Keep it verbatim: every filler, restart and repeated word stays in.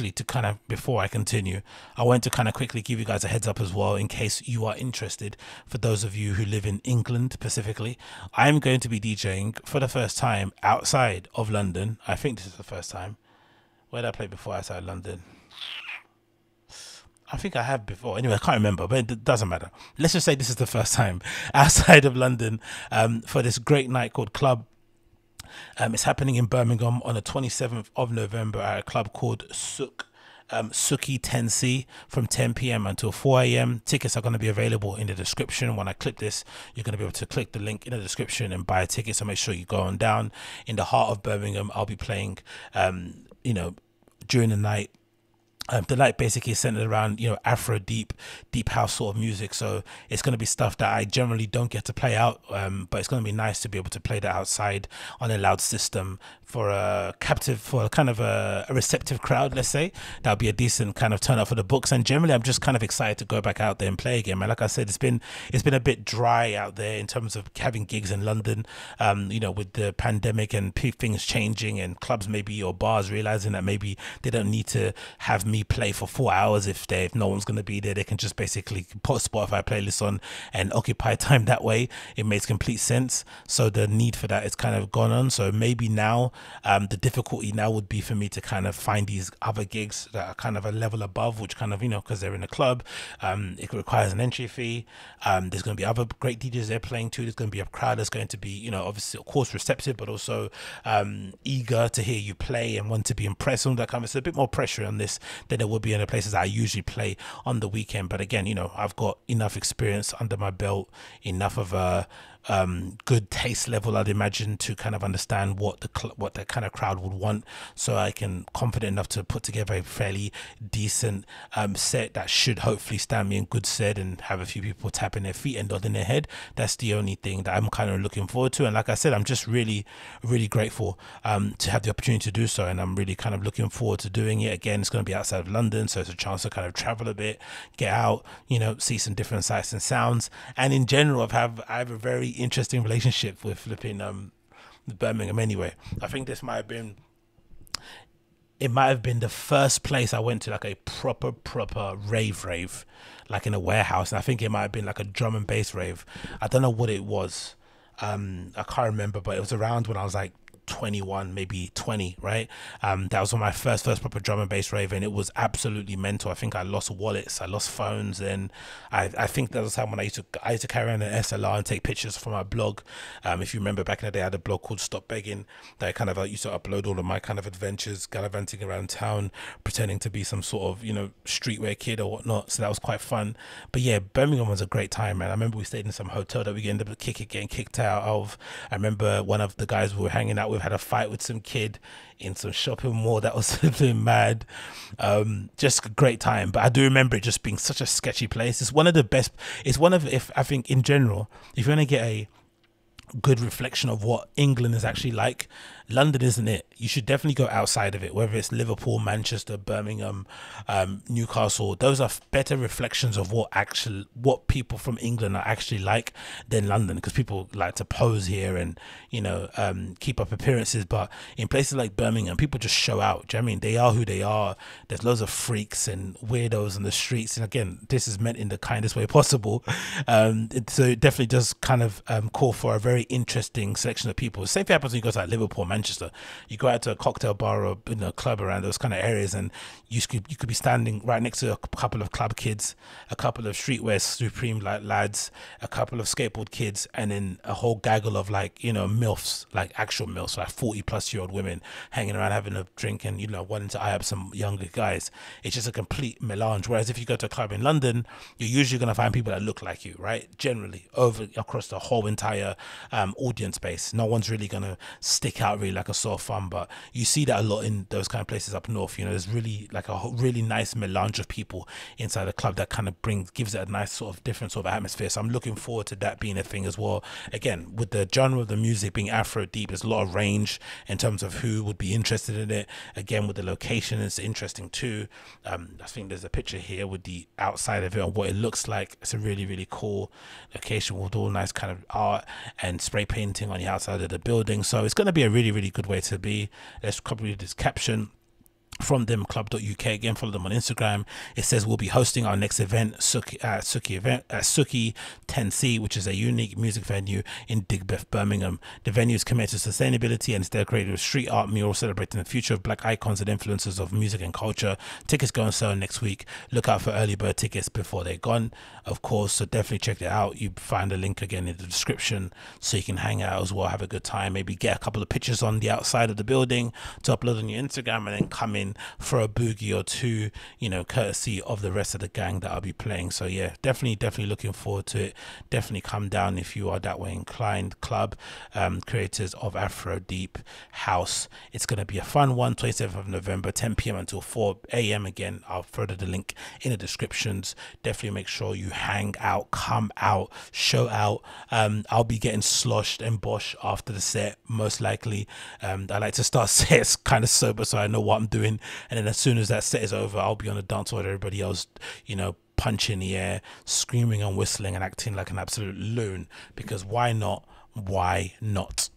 actually, to kind of, before I continue, I want to kind of quickly give you guys a heads up as well, in case you are interested. For those of you who live in England specifically, I'm going to be DJing for the first time outside of London. I think this is the first time. Where did I play before outside London? I think I have before. Anyway, I can't remember, but it doesn't matter. Let's just say this is the first time outside of London um, for this great night called Club. Um, it's happening in Birmingham on the twenty-seventh of November at a club called Suk. Um, Suki ten C from ten p m until four a m Tickets are going to be available in the description. When I clip this, you're going to be able to click the link in the description and buy a ticket, so make sure you go on down. In the heart of Birmingham, I'll be playing, um, you know, during the night. Um, the light basically is centered around, you know, Afro deep, deep house sort of music. So it's going to be stuff that I generally don't get to play out. Um, but it's going to be nice to be able to play that outside on a loud system for a captive, for a kind of a, a receptive crowd, let's say. That'll be a decent kind of turn up for the books. And generally, I'm just kind of excited to go back out there and play again. Man, like I said, it's been it's been a bit dry out there in terms of having gigs in London. Um, you know, with the pandemic and things changing, and clubs maybe, or bars realizing that maybe they don't need to have me play for four hours if they if no one's going to be there. They can just basically put Spotify playlists on and occupy time that way. It makes complete sense. So the need for that is kind of gone on. So maybe now um the difficulty now would be for me to kind of find these other gigs that are kind of a level above, which kind of, you know, because they're in a club, um it requires an entry fee. Um there's going to be other great D Js they're playing to. There's going to be a crowd that's going to be, you know, obviously of course receptive, but also um eager to hear you play and want to be impressed and all that kind of. So a bit more pressure on this than there would be in the places I usually play on the weekend. But again, you know, I've got enough experience under my belt, enough of a um good taste level, I'd imagine, to kind of understand what the what that kind of crowd would want, so I can confident enough to put together a fairly decent um set that should hopefully stand me in good stead and have a few people tapping their feet and nodding their head. That's the only thing that I'm kind of looking forward to, and like I said, I'm just really really grateful um to have the opportunity to do so, and I'm really kind of looking forward to doing it again. It's going to be outside of London, so it's a chance to kind of travel a bit, get out, you know, see some different sights and sounds. And in general, I've have I have a very interesting relationship with flipping um Birmingham. Anyway, I think this might have been it might have been the first place I went to like a proper proper rave rave, like in a warehouse, and I think it might have been like a drum and bass rave. I don't know what it was, um I can't remember, but it was around when I was like twenty-one, maybe twenty, right? Um that was my first first proper drum and bass rave, and it was absolutely mental. I think I lost wallets, I lost phones, and i i think that was the time when i used to i used to carry around an S L R and take pictures for my blog. Um if you remember, back in the day I had a blog called Stop Begging that I kind of I used to upload all of my kind of adventures gallivanting around town, pretending to be some sort of, you know, streetwear kid or whatnot. So that was quite fun. But yeah, Birmingham was a great time, man. I remember we stayed in some hotel that we ended up kick, getting kicked out of. I remember one of the guys we were hanging out with had a fight with some kid in some shopping mall. That was something mad. Um just a great time. But I do remember it just being such a sketchy place. It's one of the best. It's one of, if I think in general, if you want to get a good reflection of what England is actually like, London isn't it. You should definitely go outside of it, whether it's Liverpool, Manchester, Birmingham, um Newcastle. Those are better reflections of what actual what people from England are actually like than London, because people like to pose here and, you know, um keep up appearances. But in places like Birmingham, people just show out. Do you know what I mean? They are who they are. There's loads of freaks and weirdos in the streets, and again, this is meant in the kindest way possible. Um it, so it definitely does kind of um call for a very interesting selection of people. The same thing happens when you go to like Liverpool, Manchester. Manchester, you go out to a cocktail bar or, you know, club around those kind of areas, and you could you could be standing right next to a couple of club kids, a couple of streetwear supreme like lads, a couple of skateboard kids, and then a whole gaggle of, like, you know, milfs, like actual milfs, like forty plus year old women hanging around having a drink and, you know, wanting to eye up some younger guys. It's just a complete melange. Whereas if you go to a club in London, you're usually going to find people that look like you, right? Generally over across the whole entire um audience base. No one's really going to stick out really like a sore thumb, but you see that a lot in those kind of places up north. You know, there's really like a really nice melange of people inside the club that kind of brings gives it a nice sort of different sort of atmosphere. So I'm looking forward to that being a thing as well. Again, with the genre of the music being Afro deep, there's a lot of range in terms of who would be interested in it. Again, with the location, it's interesting too. um I think there's a picture here with the outside of it and what it looks like. It's a really really cool location with all nice kind of art and spray painting on the outside of the building. So it's going to be a really really good way to be. Let's copy this caption. from them club dot U K. Again, follow them on Instagram. It says we'll be hosting our next event, Suki, uh, Suki event uh, Suki ten C, which is a unique music venue in Digbeth, Birmingham. The venue is committed to sustainability and is decorated with street art mural celebrating the future of black icons and influencers of music and culture. Tickets go on sale next week. Look out for early bird tickets before they're gone, of course, so definitely check it out. You find the link again in the description, so you can hang out as well, have a good time, maybe get a couple of pictures on the outside of the building to upload on your Instagram, and then come in for a boogie or two, you know, courtesy of the rest of the gang that I'll be playing. So yeah, definitely definitely looking forward to it. Definitely come down if you are that way inclined. Club, um creators of Afro Deep House. It's going to be a fun one. Twenty-seventh of November, ten p m until four a m Again, I'll further the link in the descriptions. Definitely make sure you hang out, come out, show out. um I'll be getting sloshed and bosh after the set, most likely. um I like to start sets kind of sober so I know what I'm doing, and then as soon as that set is over, I'll be on the dance floor with everybody else, you know, punch in the air, screaming and whistling and acting like an absolute loon, because why not? Why not?